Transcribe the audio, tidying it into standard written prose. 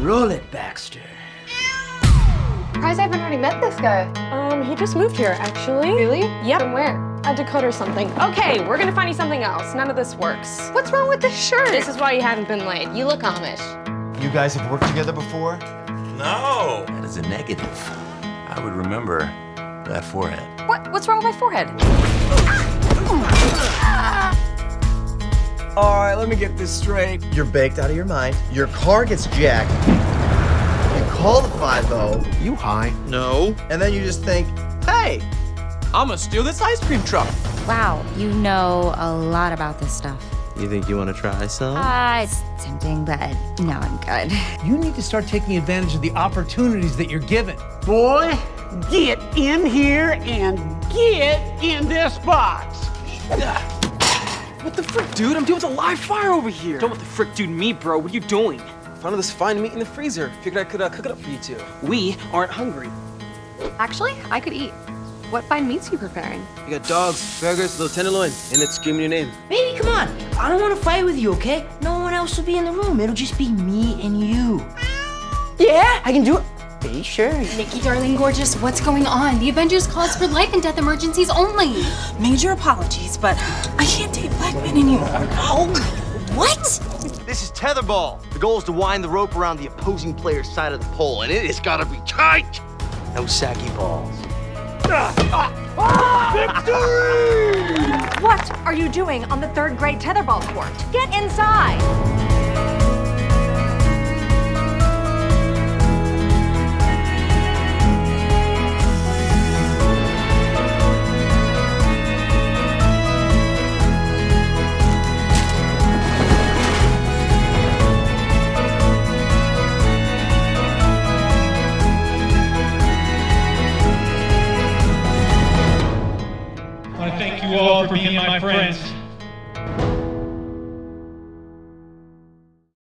Roll it, Baxter. Surprised I haven't already met this guy. He just moved here, actually. Really? Yep. From where? A Dakota or something. Okay, we're gonna find you something else. None of this works. What's wrong with this shirt? This is why you haven't been laid. You look Amish. You guys have worked together before? No. That is a negative. I would remember that forehead. What? What's wrong with my forehead? All right, let me get this straight. You're baked out of your mind. Your car gets jacked. You call the 5-0. You high? No. And then you just think, hey, I'm gonna steal this ice cream truck. Wow, you know a lot about this stuff. You think you want to try some? It's tempting, but no, I'm good. You need to start taking advantage of the opportunities that you're given. Boy, get in here and get in this box. What the frick, dude? I'm dealing with a live fire over here. Don't what the frick, dude, me, bro. What are you doing? Found this fine meat in the freezer. Figured I could cook it up for you two. We aren't hungry. Actually, I could eat. What fine meats are you preparing? You got dogs, burgers, little tenderloin, and it's screaming your name. Baby, come on. I don't want to fight with you, okay? No one else will be in the room. It'll just be me and you. Yeah, I can do it. Are you sure? Nikki, darling, gorgeous, what's going on? The Avengers calls for life and death emergencies only. Major apologies, but I can't date Blackman anymore. Oh, what? This is Tetherball. The goal is to wind the rope around the opposing player's side of the pole, and it has got to be tight. No saggy balls. Victory! What are you doing on the third-grade Tetherball court? Get inside! Thank you all for being my friends.